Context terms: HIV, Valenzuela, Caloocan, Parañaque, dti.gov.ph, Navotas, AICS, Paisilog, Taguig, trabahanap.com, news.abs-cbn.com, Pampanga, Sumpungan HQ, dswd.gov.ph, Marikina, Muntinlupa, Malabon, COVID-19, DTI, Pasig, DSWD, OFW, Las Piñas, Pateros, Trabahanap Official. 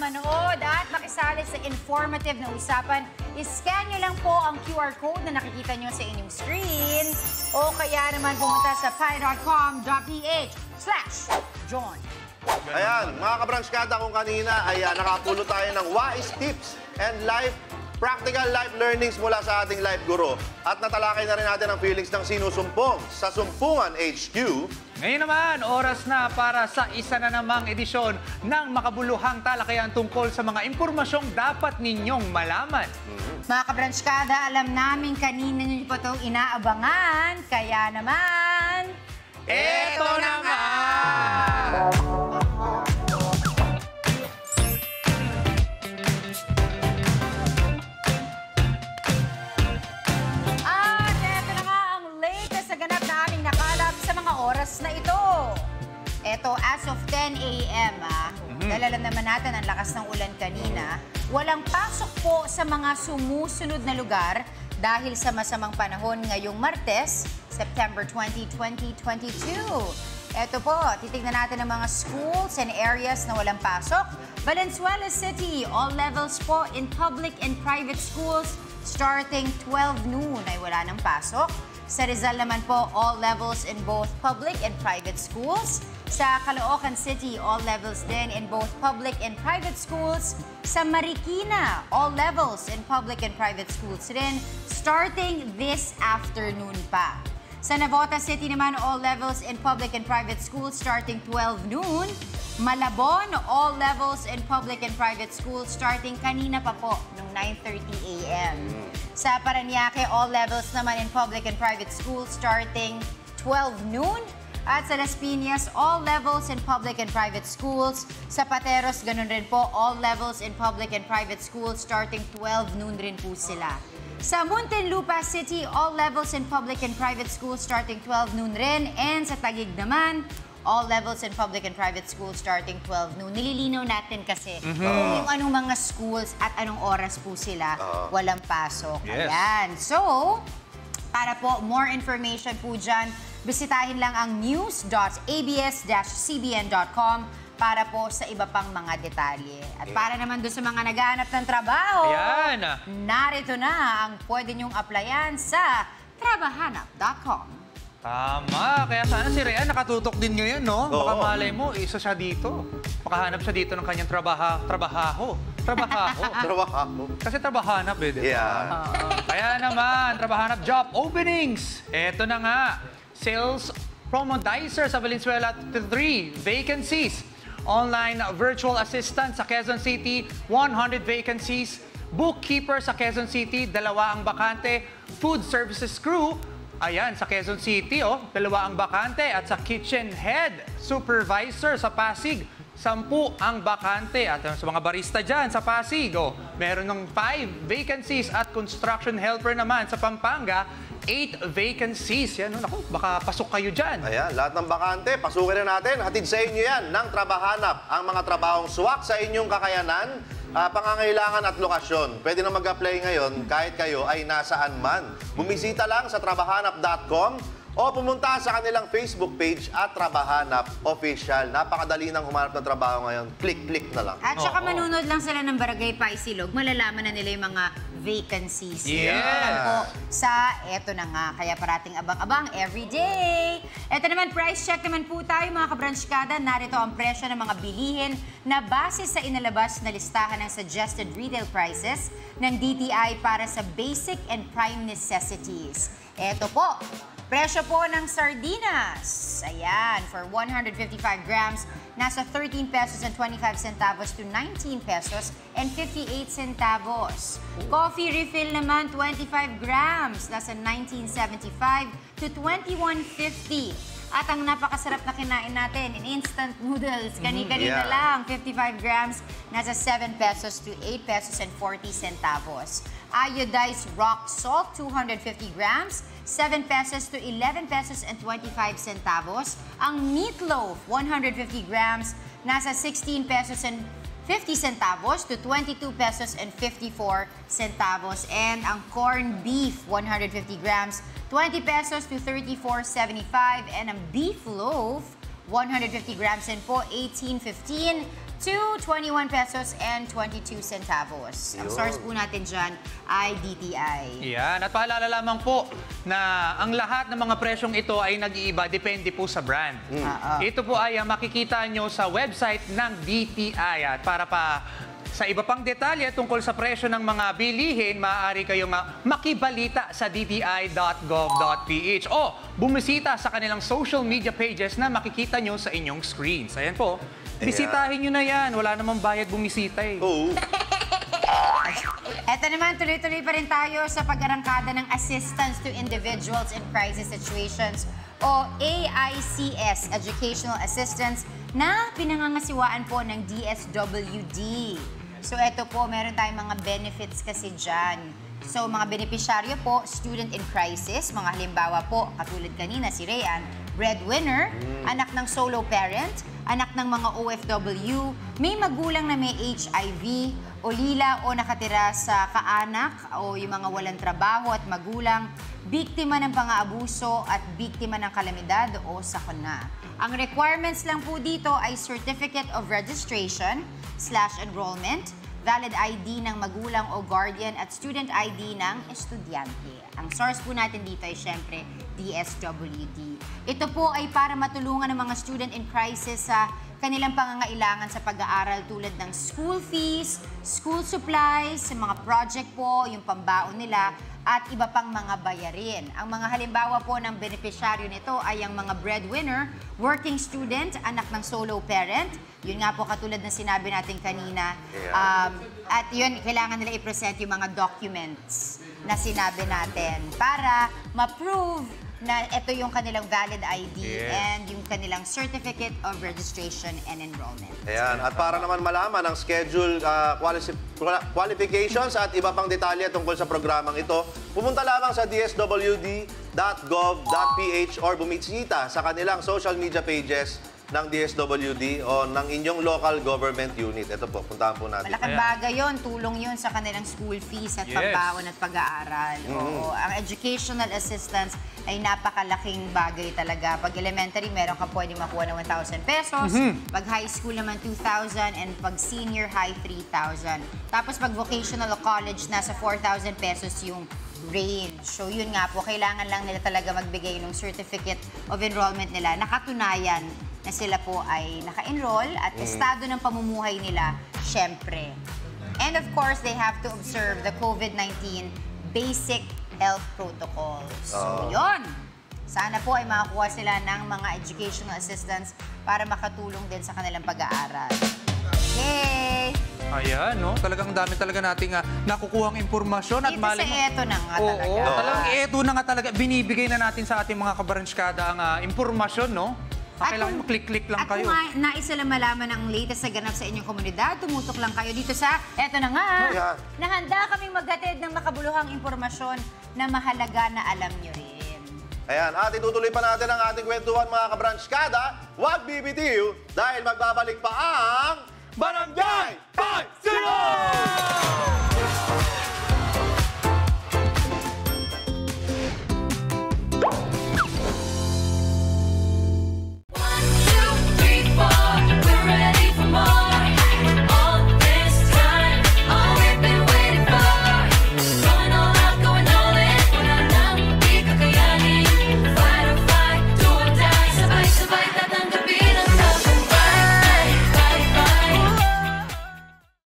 manood at makisali sa informative na usapan, iscan nyo lang po ang QR code na nakikita nyo sa inyong screen o kaya naman pumunta sa pie.com.ph/John. Ayan, mga kabranskada kung kanina, ayan, nakapulo tayo ng wise tips and life practical life learnings mula sa ating life guru. At natalakay na rin natin ang feelings ng sinusumpong sa Sumpungan HQ. Ngayon naman, oras na para sa isa na namang edisyon ng makabuluhang talakayan tungkol sa mga impormasyong dapat ninyong malaman. Mga kabranskada, alam namin kanina nyo po itong inaabangan. Kaya naman, eto naman! Na ito. Ito, as of 10 a.m., dahil alam naman natin ang lakas ng ulan kanina, walang pasok po sa mga sumusunod na lugar dahil sa masamang panahon ngayong Martes, September 20, 2022. Ito po, titignan natin ang mga schools and areas na walang pasok. Valenzuela City, all levels po in public and private schools starting 12 noon ay wala ng pasok. Sa Rizal naman po, all levels in both public and private schools. Sa Caloocan City, all levels din in both public and private schools. Sa Marikina, all levels in public and private schools din, starting this afternoon pa. Sa Navota City naman, all levels in public and private schools starting 12 noon. Malabon, all levels in public and private schools starting kanina pa po, nung 9:30 a.m. Sa Parañaque, all levels naman in public and private schools starting 12 noon. At sa Las Piñas, all levels in public and private schools. Sa Pateros, ganun rin po, all levels in public and private schools starting 12 noon rin po sila. Sa Muntinlupa City, all levels in public and private schools starting 12 noon rin. And sa Taguig naman, all levels in public and private schools starting 12 noon. Nililinaw natin kasi yung anong mga schools at anong oras po sila walang pasok. Yes. Ayan. So, para po more information po dyan, bisitahin lang ang news.abs-cbn.com para po sa iba pang mga detalye. At para naman doon sa mga naghahanap ng trabaho, ayan, narito na ang pwede nyong applyan sa trabahanap.com. Tama. Kaya sana si Rhea nakatutok din ngayon, no? Baka malay mo, isa siya dito. Makahanap siya dito ng kanyang trabaho. Kasi trabahanap, eh, diba? Yeah. Kaya naman, trabahanap job openings. Eto na nga. Sales promodizer sa Valenzuela 3 vacancies. Online virtual assistant sa Quezon City, 100 vacancies. Bookkeeper sa Quezon City, 2 ang bakante. Food services crew, ayan, sa Quezon City, 2 ang bakante. At sa kitchen head supervisor sa Pasig, 10 ang bakante. At sa mga barista dyan sa Pasig, meron ng 5 vacancies. At construction helper naman sa Pampanga, 8 vacancies. Yan, naku, baka pasok kayo dyan. Ayan, lahat ng bakante, pasukin na natin. Hatid sa inyo yan ng Trabahanap. Ang mga trabahong swak sa inyong kakayanan, pangangailangan at lokasyon. Pwede na mag-apply ngayon kahit kayo ay nasaan man. Bumisita lang sa trabahanap.com o pumunta sa kanilang Facebook page at Trabahanap Official. Napakadali ng humanap ng trabaho ngayon. Click-click na lang. At saka manunod lang sila ng Barangay Paisilog. Malalaman na nila yung mga vacancies. Yeah. Sa eto na nga. Kaya parating abang-abang everyday. Eto naman, price check naman po tayo mga kabranskada. Narito ang presyo ng mga bilihin na base sa inalabas na listahan ng suggested retail prices ng DTI para sa basic and prime necessities. Eto po. Presyo po ng sardinas, ayan, for 155 grams, nasa 13 pesos and 25 centavos to 19 pesos and 58 centavos. Coffee refill naman, 25 grams, nasa 19.75 to 21.50. At ang napakasarap na kinain natin, instant noodles, kani-kanina lang, 55 grams, nasa 7 pesos to 8 pesos and 40 centavos. Iodized rock salt, 250 grams, 7 pesos to 11 pesos and 25 centavos. Ang meatloaf, 150 grams, nasa 16 pesos and 50 centavos to 22 pesos and 54 centavos. And ang corned beef, 150 grams, 20 pesos to 34.75. And ang beef loaf, 150 grams and po, 18.15 to ₱21.22. Ang source po natin dyan ay DTI. Yan. At paalala lamang po na ang lahat ng mga presyong ito ay nag-iiba depende po sa brand. Mm. Ito po ay makikita nyo sa website ng DTI. At para pa sa iba pang detalye tungkol sa presyo ng mga bilihin, maaari kayong makibalita sa dti.gov.ph o bumisita sa kanilang social media pages na makikita nyo sa inyong screens. Ayan po. Bisitahin nyo na yan. Wala namang bayad bumisita eh. Oo. Eto naman, tuloy-tuloy pa rin tayo sa pag-arangkada ng Assistance to Individuals in Crisis Situations o AICS, Educational Assistance, na pinangangasiwaan po ng DSWD. So ito po, meron tayong mga benefits kasi dyan. So mga beneficiaryo po, student in crisis, mga halimbawa po, katulad kanina si Rayan, breadwinner, anak ng solo parent, anak ng mga OFW, may magulang na may HIV, o lila o nakatira sa kaanak, o yung mga walang trabaho at magulang, biktima ng pang-aabuso at biktima ng kalamidad o sakuna. Ang requirements lang po dito ay Certificate of Registration/Enrollment, valid ID ng magulang o guardian at student ID ng estudyante. Ang source po natin dito ay syempre DSWD. Ito po ay para matulungan ng mga student in crisis sa kanilang pangangailangan sa pag-aaral tulad ng school fees, school supplies, sa mga project po, yung pambaon nila, at iba pang mga bayarin. Ang mga halimbawa po ng beneficiaryo nito ay ang mga breadwinner, working student, anak ng solo parent, yun nga po katulad na sinabi natin kanina, at yun, kailangan nila i-present yung mga documents na sinabi natin para ma-prove na ito yung kanilang valid ID and yung kanilang Certificate of Registration and Enrollment. Ayan. At para naman malaman ang schedule, qualifications at iba pang detalye tungkol sa programang ito, pumunta lamang sa dswd.gov.ph or bumisita sa kanilang social media pages ng DSWD o ng inyong local government unit. Ito po, puntahan po natin. Malaking bagay yun. Tulong yun sa kanilang school fees at pambaon at pag-aaral. Oo, ang educational assistance ay napakalaking bagay talaga. Pag elementary, meron ka pwede makuha ng 1,000 pesos. Pag high school naman, 2,000. And pag senior high, 3,000. Tapos pag vocational o college, nasa 4,000 pesos yung range. So yun nga po, kailangan lang nila talaga magbigay ng Certificate of Enrollment nila. Nakatunayan na sila po ay naka-enroll at estado ng pamumuhay nila, syempre. And of course, they have to observe the COVID-19 basic health protocols. So yun! Sana po ay makakuha sila ng mga educational assistance para makatulong din sa kanilang pag-aaral. Yay! Ayan, no? Talagang dami talaga nating nakukuhang impormasyon. At mali sa eto na nga talaga. Oo, talagang eto na nga talaga. Binibigay na natin sa ating mga kabarangkada ang impormasyon, no? Kailangan maklik-klik lang kayo. At kung nais lang malaman ang latest na ganap sa inyong komunidad, tumutok lang kayo dito sa Eto na Nga. Nahanda kaming maghatid ng makabuluhang impormasyon na mahalaga na alam nyo rin. Ayan, at itutuloy pa natin ang ating kwentuhan mga kabranchkada. Huwag bibitiw dahil magbabalik pa ang Barangay